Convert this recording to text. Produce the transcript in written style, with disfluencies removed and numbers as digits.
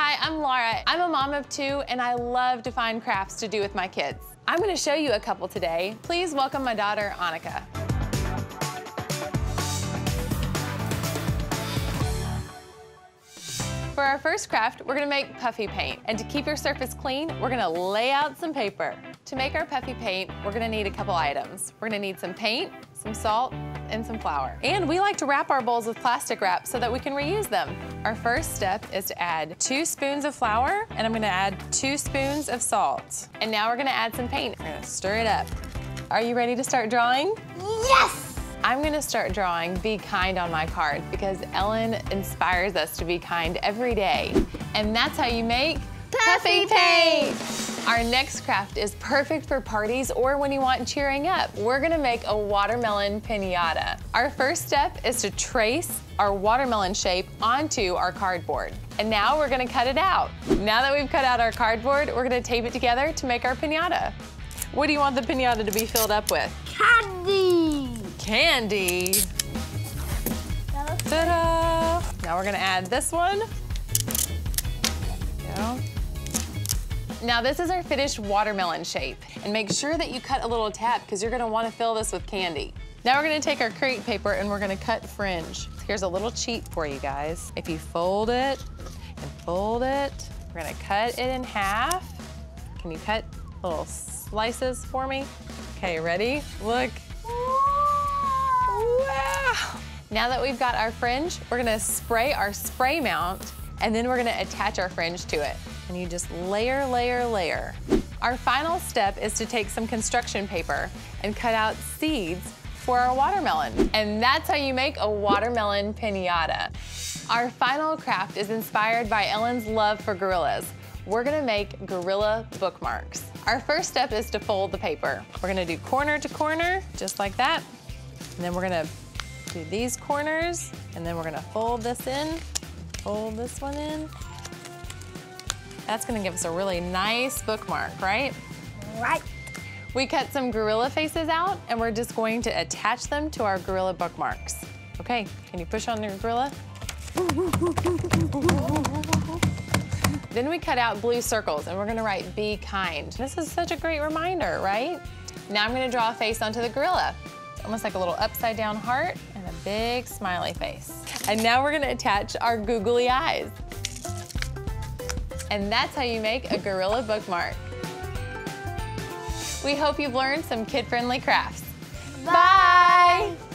Hi, I'm Laura. I'm a mom of two and I love to find crafts to do with my kids. I'm gonna show you a couple today. Please welcome my daughter, Annika. For our first craft, we're gonna make puffy paint. And to keep your surface clean, we're gonna lay out some paper. To make our puffy paint, we're gonna need a couple items. We're gonna need some paint, some salt, and some flour. And we like to wrap our bowls with plastic wrap so that we can reuse them. Our first step is to add 2 spoons of flour, and I'm gonna add 2 spoons of salt. And now we're gonna add some paint. We're gonna stir it up. Are you ready to start drawing? Yes! I'm gonna start drawing Be Kind on my card because Ellen inspires us to be kind every day. And that's how you make puffy paint. Our next craft is perfect for parties or when you want cheering up. We're gonna make a watermelon piñata. Our first step is to trace our watermelon shape onto our cardboard. And now we're gonna cut it out. Now that we've cut out our cardboard, we're gonna tape it together to make our piñata. What do you want the piñata to be filled up with? Candy. Ta-da! Now we're gonna add this one. Go. Now this is our finished watermelon shape. And make sure that you cut a little tab because you're gonna wanna fill this with candy. Now we're gonna take our crepe paper and we're gonna cut fringe. Here's a little cheat for you guys. If you fold it and fold it, we're gonna cut it in half. Can you cut little slices for me? Okay, ready? Look. Now that we've got our fringe, we're gonna spray our spray mount and then we're gonna attach our fringe to it. And you just layer, layer, layer. Our final step is to take some construction paper and cut out seeds for our watermelon. And that's how you make a watermelon piñata. Our final craft is inspired by Ellen's love for gorillas. We're gonna make gorilla bookmarks. Our first step is to fold the paper. We're gonna do corner to corner, just like that. And then we're gonna do these corners, and then we're gonna fold this in, fold this one in. That's gonna give us a really nice bookmark, right? Right. We cut some gorilla faces out, and we're just going to attach them to our gorilla bookmarks. Okay, can you push on your gorilla? Then we cut out blue circles, and we're gonna write, "Be kind." This is such a great reminder, right? Now I'm gonna draw a face onto the gorilla. Almost like a little upside down heart and a big smiley face. And now we're gonna attach our googly eyes. And that's how you make a gorilla bookmark. We hope you've learned some kid-friendly crafts. Bye! Bye.